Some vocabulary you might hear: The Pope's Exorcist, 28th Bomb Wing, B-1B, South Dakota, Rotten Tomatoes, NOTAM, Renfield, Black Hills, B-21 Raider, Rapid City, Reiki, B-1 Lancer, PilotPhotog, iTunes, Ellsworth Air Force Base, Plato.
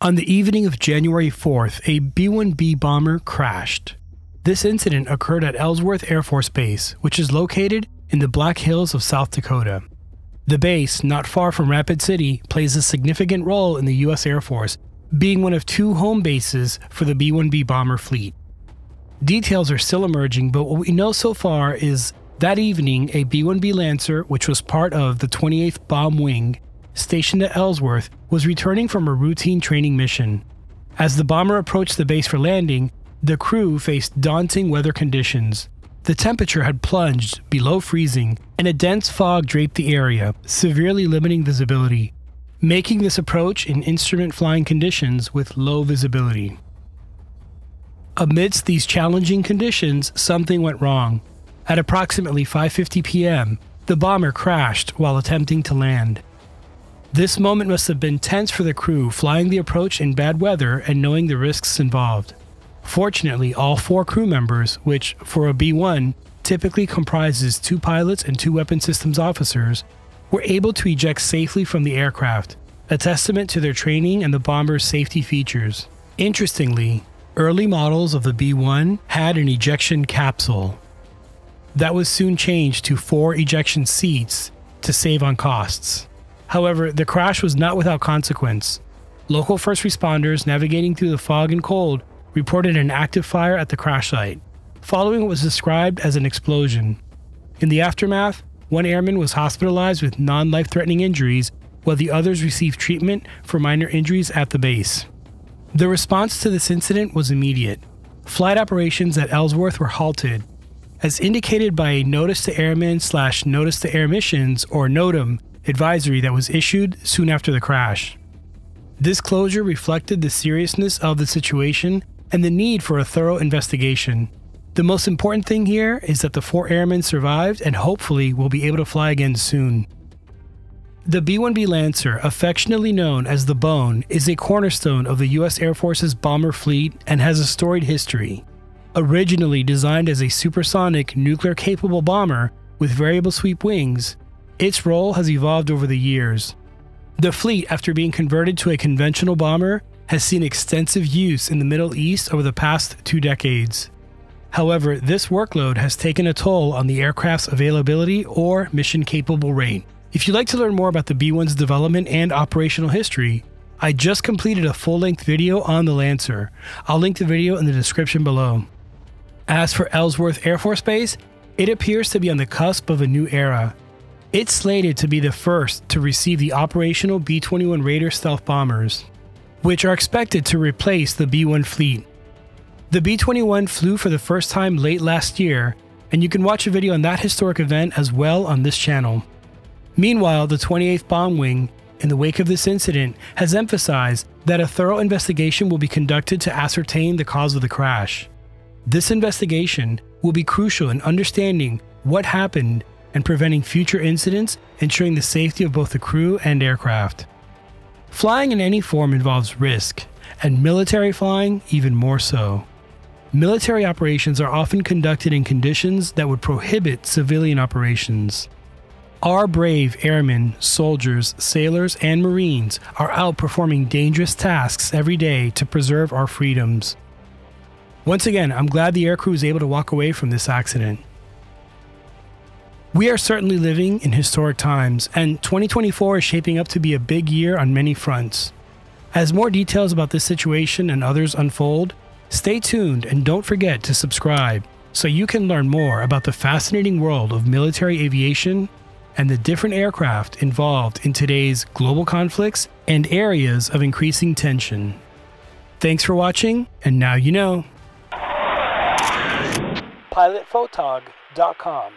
On the evening of January 4th, a B-1B bomber crashed. This incident occurred at Ellsworth Air Force Base, which is located in the Black Hills of South Dakota. The base, not far from Rapid City, plays a significant role in the U.S. Air Force, being one of two home bases for the B-1B bomber fleet. Details are still emerging, but what we know so far is that evening a B-1B Lancer, which was part of the 28th Bomb Wing, stationed at Ellsworth, was returning from a routine training mission. As the bomber approached the base for landing, the crew faced daunting weather conditions. The temperature had plunged below freezing, and a dense fog draped the area, severely limiting visibility, making this approach in instrument flying conditions with low visibility. Amidst these challenging conditions, something went wrong. At approximately 5:50 p.m., the bomber crashed while attempting to land. This moment must have been tense for the crew flying the approach in bad weather and knowing the risks involved. Fortunately, all four crew members, which for a B-1 typically comprises two pilots and two weapons systems officers, were able to eject safely from the aircraft, a testament to their training and the bomber's safety features. Interestingly, early models of the B-1 had an ejection capsule. That was soon changed to 4 ejection seats to save on costs. However, the crash was not without consequence. Local first responders navigating through the fog and cold reported an active fire at the crash site, following what was described as an explosion. In the aftermath, one airman was hospitalized with non-life-threatening injuries, while the others received treatment for minor injuries at the base. The response to this incident was immediate. Flight operations at Ellsworth were halted. As indicated by a Notice to Airmen / Notice to Air Missions, or NOTAM, advisory that was issued soon after the crash. This closure reflected the seriousness of the situation and the need for a thorough investigation. The most important thing here is that the 4 airmen survived and hopefully will be able to fly again soon. The B-1B Lancer, affectionately known as the Bone, is a cornerstone of the U.S. Air Force's bomber fleet and has a storied history. Originally designed as a supersonic, nuclear-capable bomber with variable sweep wings, its role has evolved over the years. The fleet, after being converted to a conventional bomber, has seen extensive use in the Middle East over the past 2 decades. However, this workload has taken a toll on the aircraft's availability or mission-capable rate. If you'd like to learn more about the B-1's development and operational history, I just completed a full-length video on the Lancer. I'll link the video in the description below. As for Ellsworth Air Force Base, it appears to be on the cusp of a new era. It's slated to be the first to receive the operational B-21 Raider stealth bombers, which are expected to replace the B-1 fleet. The B-21 flew for the first time late last year, and you can watch a video on that historic event as well on this channel. Meanwhile, the 28th Bomb Wing, in the wake of this incident, has emphasized that a thorough investigation will be conducted to ascertain the cause of the crash. This investigation will be crucial in understanding what happened and preventing future incidents, ensuring the safety of both the crew and aircraft. Flying in any form involves risk, and military flying even more so. Military operations are often conducted in conditions that would prohibit civilian operations. Our brave airmen, soldiers, sailors, and Marines are out performing dangerous tasks every day to preserve our freedoms. Once again, I'm glad the aircrew is able to walk away from this accident. We are certainly living in historic times, and 2024 is shaping up to be a big year on many fronts. As more details about this situation and others unfold, stay tuned and don't forget to subscribe so you can learn more about the fascinating world of military aviation and the different aircraft involved in today's global conflicts and areas of increasing tension. Thanks for watching, and now you know. PilotPhotog.com